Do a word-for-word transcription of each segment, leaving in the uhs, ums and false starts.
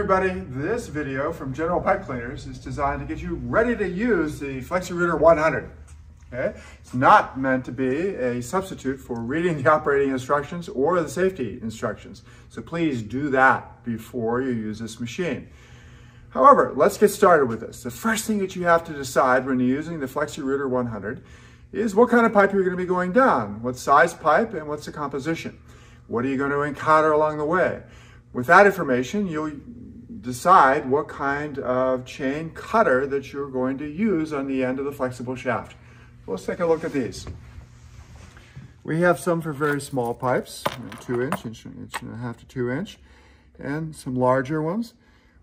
everybody, this video from General Pipe Cleaners is designed to get you ready to use the Flexi-Rooter one hundred. Okay? It's not meant to be a substitute for reading the operating instructions or the safety instructions. So please do that before you use this machine. However, let's get started with this. The first thing that you have to decide when you're using the Flexi-Rooter one hundred is what kind of pipe you're going to be going down, what size pipe, and what's the composition. What are you going to encounter along the way? With that information, you'll decide what kind of chain cutter that you're going to use on the end of the flexible shaft. Let's take a look at these. We have some for very small pipes, two inch, inch, inch and a half to two inch, and some larger ones.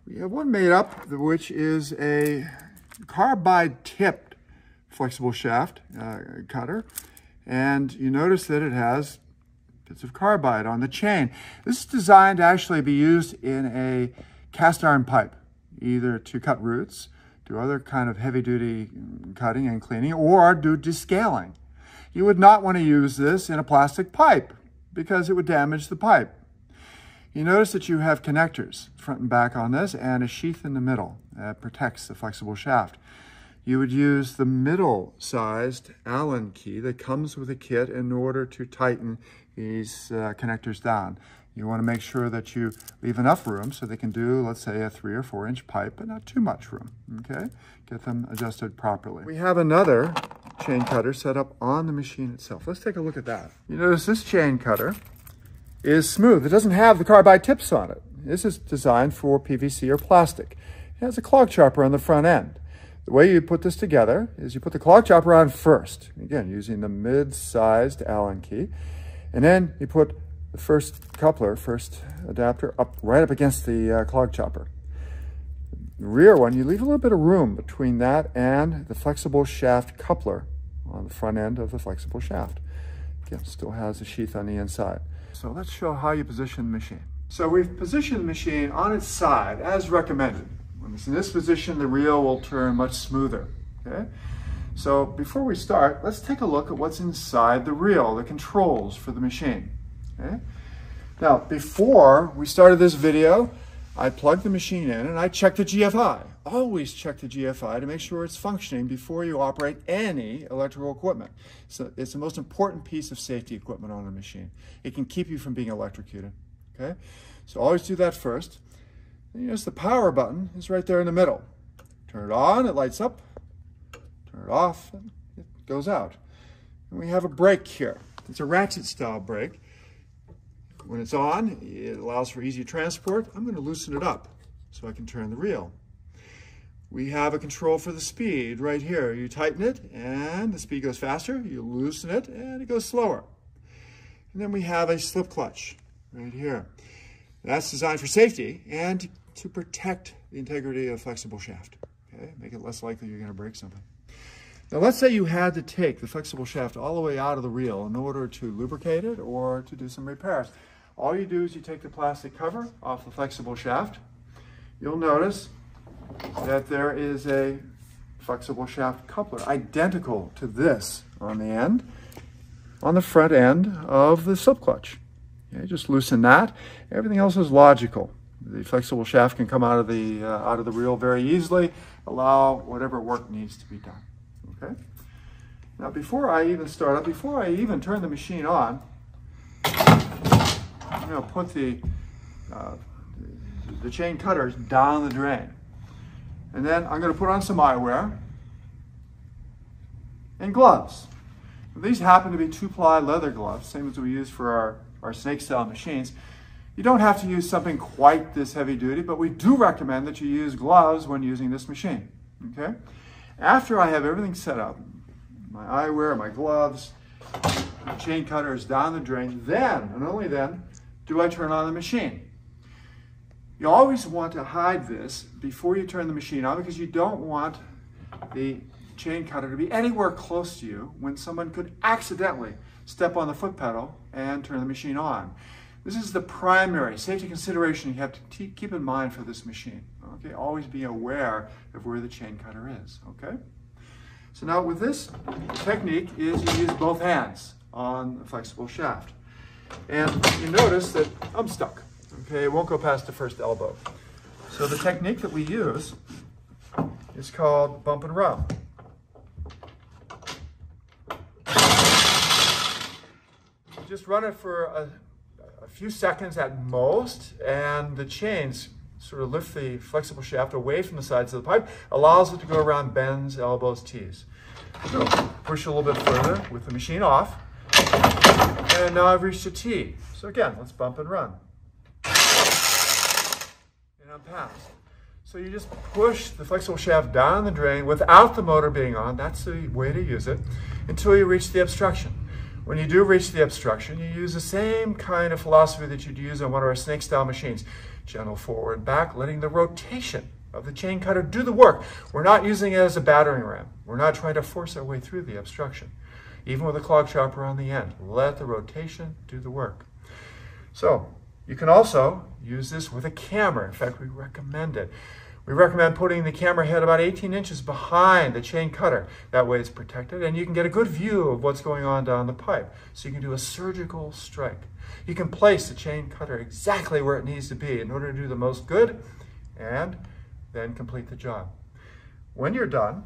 We have one made up, which is a carbide tipped flexible shaft uh, cutter. And you notice that it has bits of carbide on the chain. This is designed to actually be used in a cast iron pipe, either to cut roots, do other kind of heavy duty cutting and cleaning, or do descaling. You would not want to use this in a plastic pipe because it would damage the pipe. You notice that you have connectors front and back on this and a sheath in the middle that protects the flexible shaft. You would use the middle sized Allen key that comes with a kit in order to tighten these uh, connectors down. You want to make sure that you leave enough room so they can do, let's say, a three or four inch pipe, but not too much room, okay? Get them adjusted properly. We have another chain cutter set up on the machine itself. Let's take a look at that. You notice this chain cutter is smooth. It doesn't have the carbide tips on it. This is designed for P V C or plastic. It has a clog chopper on the front end. The way you put this together is you put the clog chopper on first, again, using the mid-sized Allen key, and then you put the first coupler, first adapter, up right up against the uh, clog chopper. The rear one, you leave a little bit of room between that and the flexible shaft coupler on the front end of the flexible shaft. Again, still has a sheath on the inside. So let's show how you position the machine. So we've positioned the machine on its side as recommended. When it's in this position, the reel will turn much smoother, okay? So before we start, let's take a look at what's inside the reel, the controls for the machine. Okay? Now, before we started this video, I plugged the machine in and I checked the G F I. Always check the G F I to make sure it's functioning before you operate any electrical equipment. So it's the most important piece of safety equipment on the machine. It can keep you from being electrocuted. Okay? So always do that first. And you notice the power button is right there in the middle. Turn it on, it lights up. Turn it off, and it goes out. And we have a brake here. It's a ratchet style brake. When it's on, it allows for easy transport. I'm going to loosen it up so I can turn the reel. We have a control for the speed right here. You tighten it and the speed goes faster. You loosen it and it goes slower. And then we have a slip clutch right here. That's designed for safety and to protect the integrity of the flexible shaft. Okay? Make it less likely you're going to break something. Now let's say you had to take the flexible shaft all the way out of the reel in order to lubricate it or to do some repairs. All you do is you take the plastic cover off the flexible shaft. You'll notice that there is a flexible shaft coupler identical to this on the end, on the front end of the slip clutch. Okay, just loosen that. Everything else is logical. The flexible shaft can come out of the, uh, out of the reel very easily. Allow whatever work needs to be done. Okay. Now before I even start up, before I even turn the machine on, I'm going to put the, uh, the chain cutters down the drain. And then I'm going to put on some eyewear and gloves. These happen to be two-ply leather gloves, same as we use for our, our snake style machines. You don't have to use something quite this heavy duty, but we do recommend that you use gloves when using this machine. Okay. After I have everything set up, my eyewear, my gloves, my chain cutters down the drain, then, and only then, do I turn on the machine. You always want to hide this before you turn the machine on because you don't want the chain cutter to be anywhere close to you when someone could accidentally step on the foot pedal and turn the machine on. This is the primary safety consideration you have to keep in mind for this machine. Okay, always be aware of where the chain cutter is, okay? So now with this technique is you use both hands on the flexible shaft. And you notice that I'm stuck, okay? It won't go past the first elbow. So the technique that we use is called bump and rub. You just run it for a, a few seconds at most, and the chains sort of lift the flexible shaft away from the sides of the pipe, allows it to go around bends, elbows, tees. So push a little bit further with the machine off, and now I've reached a T. So again, let's bump and run. Past. So you just push the flexible shaft down the drain without the motor being on. That's the way to use it until you reach the obstruction. When you do reach the obstruction, you use the same kind of philosophy that you'd use on one of our snake style machines. Gentle forward and back, letting the rotation of the chain cutter do the work. We're not using it as a battering ram. We're not trying to force our way through the obstruction. Even with a clog chopper on the end, let the rotation do the work. So you can also use this with a camera. In fact, we recommend it. We recommend putting the camera head about eighteen inches behind the chain cutter. That way it's protected, and you can get a good view of what's going on down the pipe. So you can do a surgical strike. You can place the chain cutter exactly where it needs to be in order to do the most good, and then complete the job. When you're done,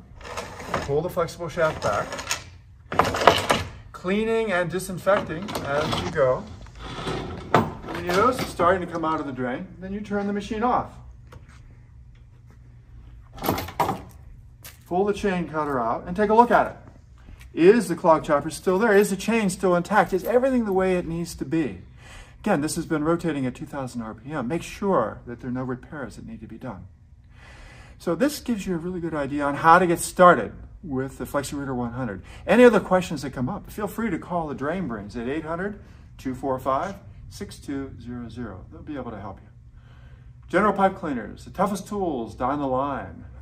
pull the flexible shaft back, cleaning and disinfecting as you go. When you notice it's starting to come out of the drain, then you turn the machine off. Pull the chain cutter out and take a look at it. Is the clog chopper still there? Is the chain still intact? Is everything the way it needs to be? Again, this has been rotating at two thousand R P M. Make sure that there are no repairs that need to be done. So this gives you a really good idea on how to get started with the Flexi-Rooter one hundred. Any other questions that come up, feel free to call the Drain Brains at eight hundred, two four five, six two zero zero. They'll be able to help you. General Pipe Cleaners, the toughest tools down the line.